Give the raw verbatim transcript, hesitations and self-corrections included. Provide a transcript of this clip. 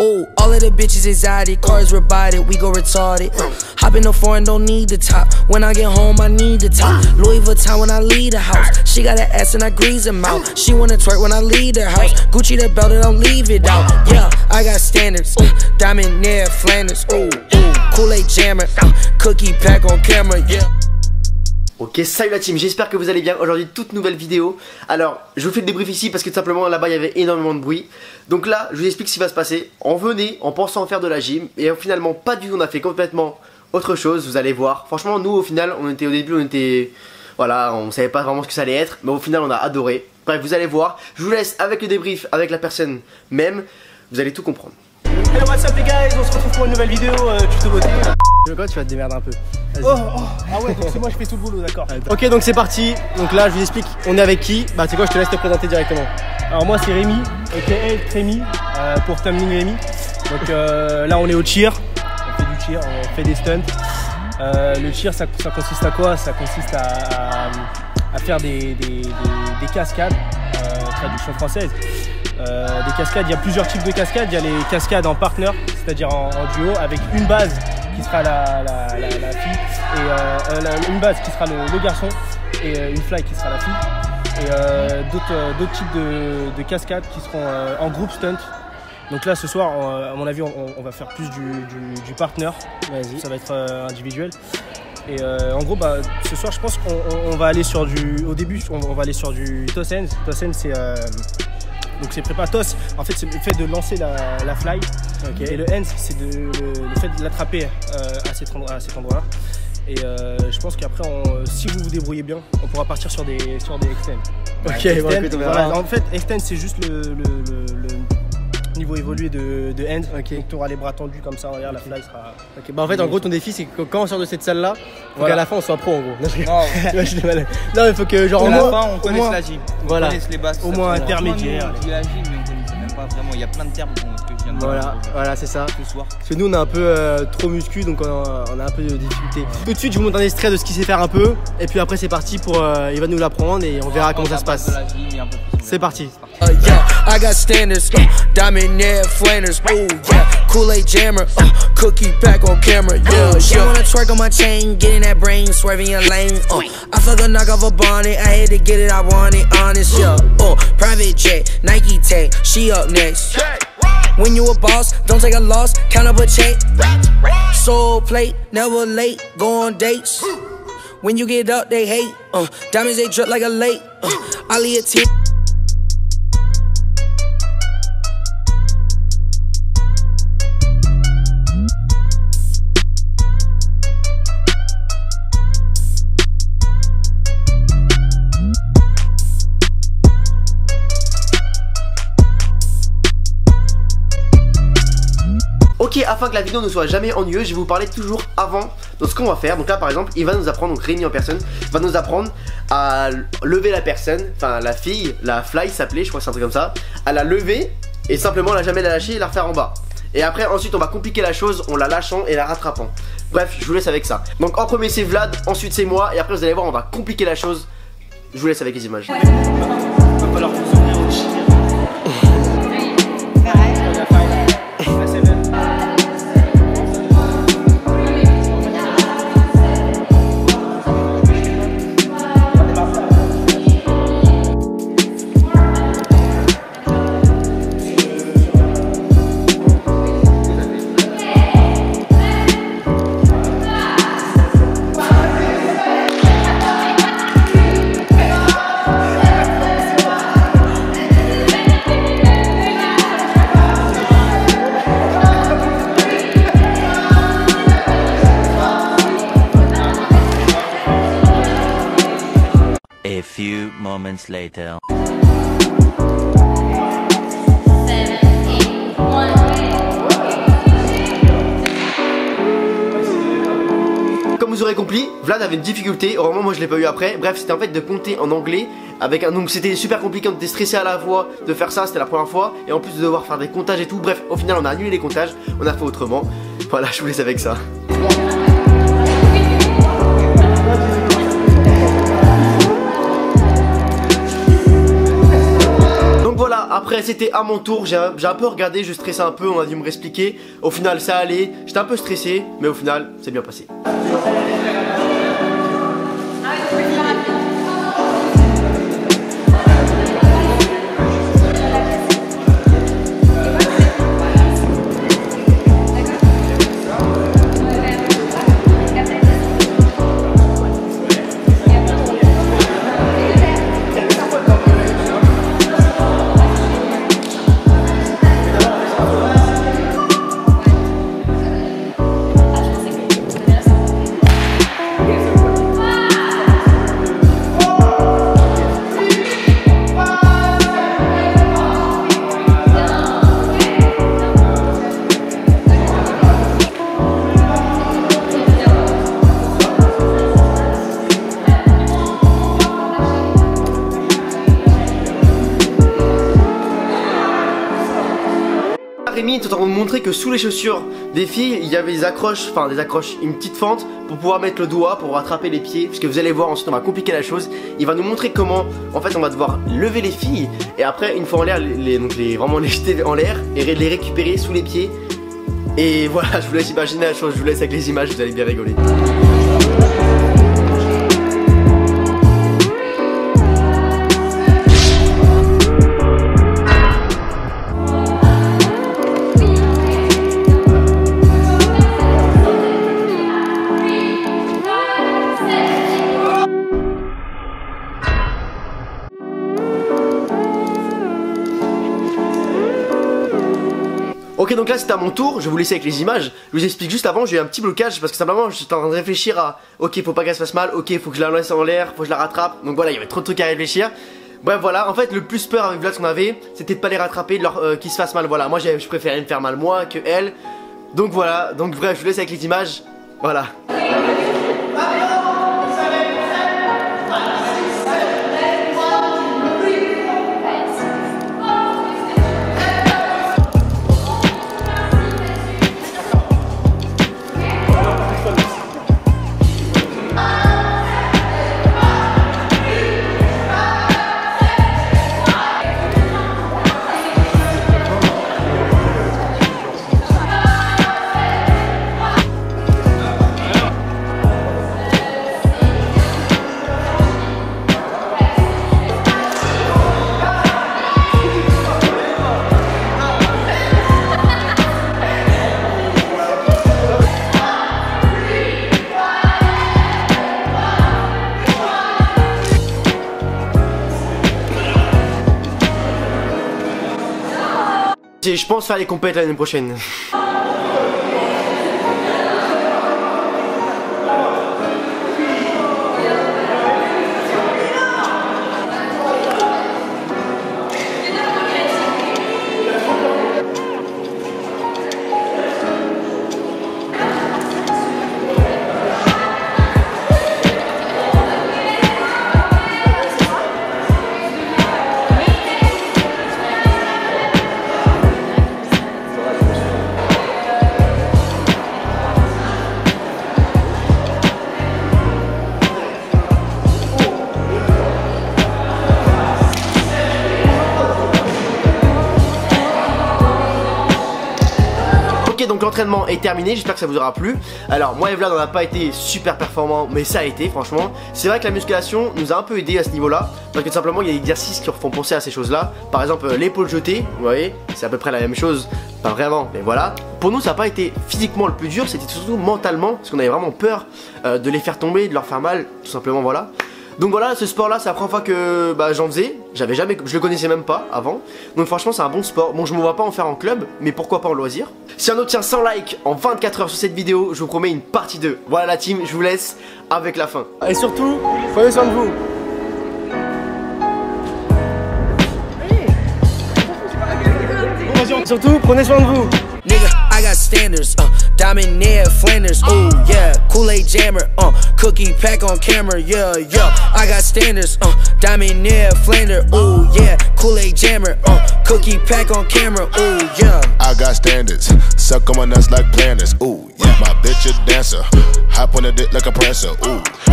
Oh, all of the bitches anxiety, cars robotic, we go retarded. Hop in the foreign, don't need the top. When I get home, I need the top. Louis Vuitton when I leave the house. She got an ass and I grease her mouth. She wanna twerk when I leave her house. Gucci the belt and don't leave it out. Yeah, I got standards. Diamond near Flanders. Ooh, ooh, Kool-Aid jammer. Cookie pack on camera, yeah. Ok, salut la team, j'espère que vous allez bien. Aujourd'hui, toute nouvelle vidéo. Alors, je vous fais le débrief ici parce que tout simplement là-bas il y avait énormément de bruit. Donc là, je vous explique ce qui va se passer. On venait en pensant faire de la gym et finalement pas du tout, on a fait complètement autre chose. Vous allez voir. Franchement, nous au final, on était au début, on était. Voilà, on savait pas vraiment ce que ça allait être, mais au final, on a adoré. Bref, vous allez voir. Je vous laisse avec le débrief, avec la personne même. Vous allez tout comprendre. Hello, what's up les guys, on se retrouve pour une nouvelle vidéo euh, tuto beauté. Je veux quoi, tu vas te démerder un peu. Oh, oh, ah ouais, donc c'est moi, je fais tout le boulot, d'accord. Ok, donc c'est parti. Donc là, je vous explique, on est avec qui. Bah, tu sais quoi, je te laisse te présenter directement. Alors, moi, c'est Rémi, ok, Rémi, euh, pour Thumbling Rémi. Donc euh, là, on est au cheer. On fait du cheer, on fait des stunts. Euh, le cheer, ça, ça consiste à quoi? Ça consiste à, à, à faire des, des, des, des cascades, euh, traduction française. Euh, des cascades, il y a plusieurs types de cascades. Il y a les cascades en partner, c'est-à-dire en, en duo, avec une base qui sera la, la, la, la fille, et euh, la, une base qui sera le, le garçon, et euh, une fly qui sera la fille, et euh, d'autres euh, types de, de cascades qui seront euh, en groupe stunt. Donc là, ce soir, on, à mon avis, on, on va faire plus du, du, du partner, ça va être euh, individuel. Et euh, en gros, bah, ce soir, je pense qu'on va aller sur du, au début, on, on va aller sur du toss hands. Toss hands, c'est euh, donc c'est prépa toss, en fait c'est le fait de lancer la, la fly, okay. Et le hands c'est le, le fait de l'attraper euh, à cet endroit-là. Endroit et euh, je pense qu'après, si vous vous débrouillez bien, on pourra partir sur des, sur des extends. Ok, extend, bah, écoute, voilà. En fait, extend c'est juste le, le, le, le niveau évolué de, de hands, okay. Donc tu auras les bras tendus comme ça, regarde, okay. La fly sera... Okay. Bah en fait, en gros, ton défi c'est que quand on sort de cette salle-là, faut voilà. Qu'à la fin on soit pro en gros. Non, je... non. Non mais faut que genre... À la fin on connaisse moins... la gym, on voilà. Connaisse les bases. Au moins intermédiaire. On dit la gym, mais on connaît même pas vraiment, il y a plein de termes que je viens de voilà. Parler. Voilà, c'est ça. Ce soir. Parce que nous on est un peu euh, trop muscu, donc on a, on a un peu de difficulté. Ouais. Tout de suite je vous montre un extrait de ce qu'il sait faire un peu, et puis après c'est parti pour... Euh, il va nous l'apprendre et on verra ouais, comment ça se passe. C'est parti. Uh, yeah, I got standards, uh, diamond near Flanders, ooh, yeah, Kool-Aid jammer, uh, cookie pack on camera, yeah, yeah. She wanna twerk on my chain, get in that brain, swerving your lane, uh, I feel the knock off a bonnet, I had to get it, I want it, honest, yeah, uh, private jet, Nike Tech, she up next. When you a boss, don't take a loss, count up a check, soul plate, never late, go on dates, when you get up, they hate, uh, diamonds they drip like a lake, uh, I leave a team. Ok, afin que la vidéo ne soit jamais ennuyeuse, je vais vous parler toujours avant de ce qu'on va faire. Donc là par exemple, il va nous apprendre, donc Rémi en personne, va nous apprendre à lever la personne, enfin la fille, la fly s'appelait, je crois que c'est un truc comme ça, à la lever et simplement la jamais la lâcher et la refaire en bas. Et après ensuite on va compliquer la chose en la lâchant et la rattrapant. Bref, je vous laisse avec ça. Donc en premier c'est Vlad, ensuite c'est moi et après vous allez voir on va compliquer la chose. Je vous laisse avec les images. A few moments later. Comme vous aurez compris, Vlad avait une difficulté, heureusement moi je l'ai pas eu après. Bref, c'était en fait de compter en anglais avec un... Donc c'était super compliqué, on était stressé à la voix de faire ça, c'était la première fois. Et en plus de devoir faire des comptages et tout, bref, au final on a annulé les comptages, on a fait autrement. Voilà, je vous laisse avec ça. Après c'était à mon tour, j'ai un, un peu regardé, je stressais un peu, on a dû me réexpliquer. Au final ça allait, j'étais un peu stressé, mais au final c'est bien passé. Rémi tout en train de montrer que sous les chaussures des filles, il y avait des accroches, enfin des accroches, une petite fente pour pouvoir mettre le doigt, pour rattraper les pieds, parce que vous allez voir, ensuite on va compliquer la chose. Il va nous montrer comment, en fait, on va devoir lever les filles et après, une fois en l'air, les, les, donc les, vraiment les jeter en l'air et les récupérer sous les pieds. Et voilà, je vous laisse imaginer la chose, je vous laisse avec les images, vous allez bien rigoler. Ok, donc là c'était à mon tour, je vous laisse avec les images. Je vous explique juste avant, j'ai eu un petit blocage parce que simplement j'étais en train de réfléchir à ok, faut pas qu'elle se fasse mal, ok, faut que je la laisse en l'air, faut que je la rattrape. Donc voilà, il y avait trop de trucs à réfléchir. Bref, voilà, en fait le plus peur avec Vlad qu'on avait, c'était de pas les rattraper, de leur euh, qu'ils se fassent mal. Voilà, moi je préférais me faire mal moi que elle. Donc voilà, donc bref, je vous laisse avec les images. Voilà. Et je pense faire les compètes l'année prochaine. Donc l'entraînement est terminé, j'espère que ça vous aura plu. Alors moi et Vlad on n'a pas été super performants, mais ça a été franchement. C'est vrai que la musculation nous a un peu aidé à ce niveau là, parce que tout simplement il y a des exercices qui font penser à ces choses là. Par exemple l'épaule jetée, vous voyez, c'est à peu près la même chose. Pas vraiment, mais voilà. Pour nous ça n'a pas été physiquement le plus dur, c'était surtout mentalement, parce qu'on avait vraiment peur euh, de les faire tomber, de leur faire mal, tout simplement voilà. Donc voilà, ce sport là c'est la première fois que bah, j'en faisais, j'avais jamais, je le connaissais même pas avant. Donc franchement c'est un bon sport, bon je me vois pas en faire en club, mais pourquoi pas en loisir. Si on obtient cent likes en vingt-quatre heures sur cette vidéo, je vous promets une partie deux. Voilà la team, je vous laisse avec la fin. Et surtout, prenez soin de vous. Hey. Surtout, prenez soin de vous. I got standards, uh, Dominaire, Flanders, ooh, yeah, Kool-Aid jammer, uh, cookie pack on camera, yeah, yeah, I got standards, uh, Dominaire, Flanders, ooh, yeah, Kool-Aid jammer, uh, cookie pack on camera, ooh, yeah, I got standards, suck on my nuts like planners, ooh, yeah, my bitch a dancer, hop on the dick like a prancer, ooh.